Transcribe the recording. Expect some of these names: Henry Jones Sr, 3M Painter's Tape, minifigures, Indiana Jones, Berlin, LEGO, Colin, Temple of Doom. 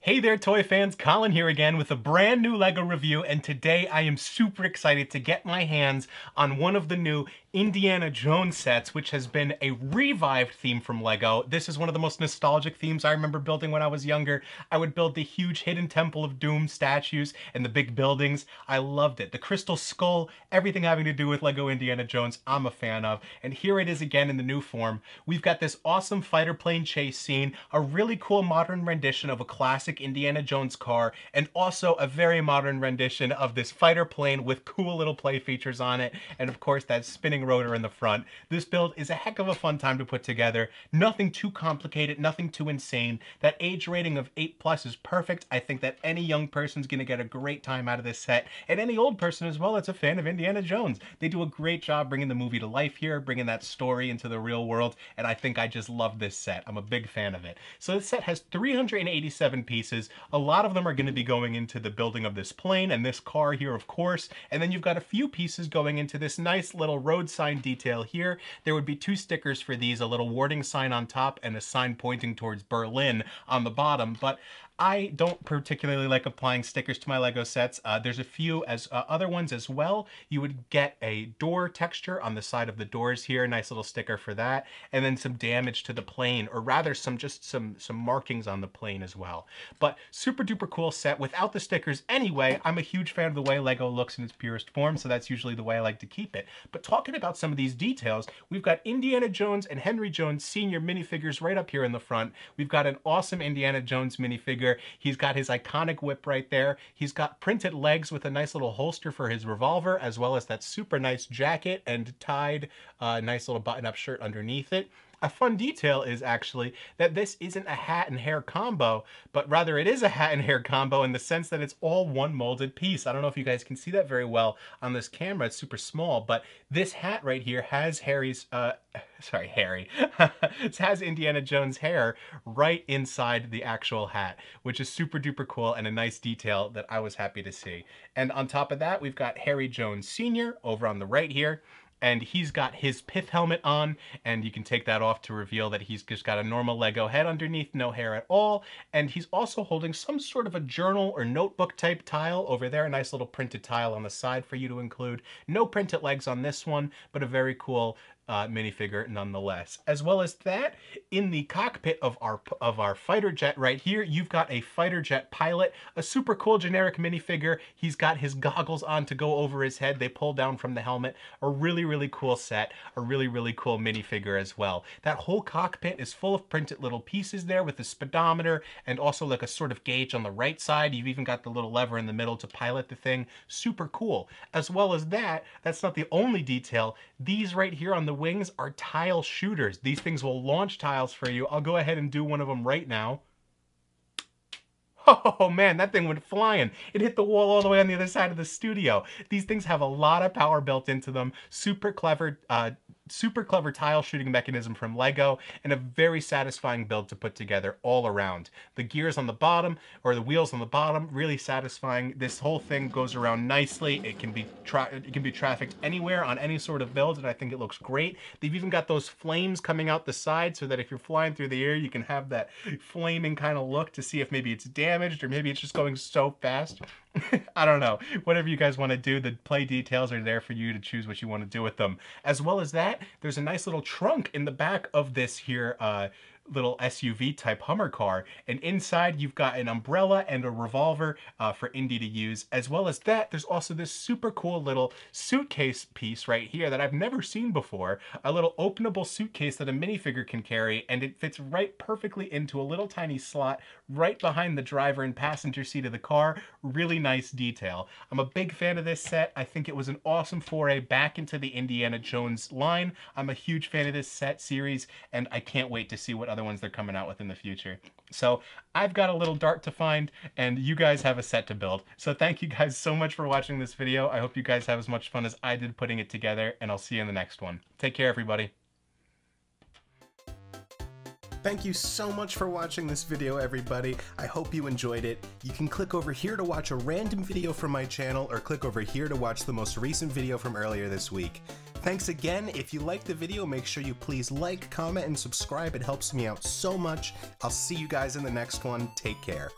Hey there toy fans, Colin here again with a brand new LEGO review, and today I am super excited to get my hands on one of the new Indiana Jones sets, which has been a revived theme from LEGO. This is one of the most nostalgic themes I remember building when I was younger. I would build the huge hidden Temple of Doom statues and the big buildings. I loved it. The crystal skull, everything having to do with LEGO Indiana Jones, I'm a fan of. And here it is again in the new form. We've got this awesome fighter plane chase scene, a really cool modern rendition of a classic Indiana Jones car, and also a very modern rendition of this fighter plane with cool little play features on it, and of course that spinning rotor in the front. This build is a heck of a fun time to put together. Nothing too complicated, nothing too insane. That age rating of 8+ is perfect. I think that any young person's gonna get a great time out of this set, and any old person as well that's a fan of Indiana Jones. They do a great job bringing the movie to life here, bringing that story into the real world, and I think I just love this set. I'm a big fan of it. So this set has 387 pieces. A lot of them are going to be going into the building of this plane and this car here, of course, and then you've got a few pieces going into this nice little road sign detail here. There would be two stickers for these, a little warning sign on top and a sign pointing towards Berlin on the bottom, but I don't particularly like applying stickers to my LEGO sets. There's a few other ones as well. You would get a door texture on the side of the doors here, nice little sticker for that, and then some damage to the plane, or rather some markings on the plane as well. But super duper cool set without the stickers anyway. I'm a huge fan of the way LEGO looks in its purest form, so that's usually the way I like to keep it. But talking about some of these details, we've got Indiana Jones and Henry Jones Sr. minifigures right up here in the front. We've got an awesome Indiana Jones minifigure. He's got his iconic whip right there. He's got printed legs with a nice little holster for his revolver, as well as that super nice jacket and tied nice little button-up shirt underneath it. A fun detail is actually that this isn't a hat and hair combo, but rather it is a hat and hair combo in the sense that it's all one molded piece. I don't know if you guys can see that very well on this camera. It's super small, but this hat right here has Indiana Jones' hair right inside the actual hat, which is super duper cool and a nice detail that I was happy to see. And on top of that, we've got Henry Jones Sr. over on the right here. And he's got his pith helmet on, and you can take that off to reveal that he's just got a normal LEGO head underneath, no hair at all. And he's also holding some sort of a journal or notebook type tile over there, a nice little printed tile on the side for you to include. No printed legs on this one, but a very cool minifigure nonetheless. As well as that, in the cockpit of our fighter jet right here, you've got a fighter jet pilot, a super cool generic minifigure. He's got his goggles on to go over his head. They pull down from the helmet. A really cool set, a really cool minifigure as well. That whole cockpit is full of printed little pieces there with the speedometer and also like a sort of gauge on the right side. You've even got the little lever in the middle to pilot the thing. Super cool. As well as that, that's not the only detail. These right here on the wings are tile shooters. These things will launch tiles for you. I'll go ahead and do one of them right now. Oh man, that thing went flying. It hit the wall all the way on the other side of the studio. These things have a lot of power built into them. Super clever tile shooting mechanism from LEGO, and a very satisfying build to put together all around. The gears on the bottom, or the wheels on the bottom, really satisfying. This whole thing goes around nicely. It can be trafficked anywhere on any sort of build, and I think it looks great. They've even got those flames coming out the side so that if you're flying through the air, you can have that flaming kind of look to see if maybe it's damaged or maybe it's just going so fast. I don't know. Whatever you guys want to do, the play details are there for you to choose what you want to do with them. As well as that, there's a nice little trunk in the back of this here little SUV type Hummer car, and inside you've got an umbrella and a revolver for Indy to use. As well as that, there's also this super cool little suitcase piece right here that I've never seen before, a little openable suitcase that a minifigure can carry, and it fits right perfectly into a little tiny slot right behind the driver and passenger seat of the car. Really nice detail. I'm a big fan of this set. I think it was an awesome foray back into the Indiana Jones line. I'm a huge fan of this set series, and I can't wait to see what other ones they're coming out with in the future. So I've got a little dart to find, and you guys have a set to build. So thank you guys so much for watching this video. I hope you guys have as much fun as I did putting it together, and I'll see you in the next one. Take care, everybody. Thank you so much for watching this video, everybody. I hope you enjoyed it. You can click over here to watch a random video from my channel, or click over here to watch the most recent video from earlier this week. Thanks again. If you liked the video, make sure you please like, comment, and subscribe. It helps me out so much. I'll see you guys in the next one. Take care.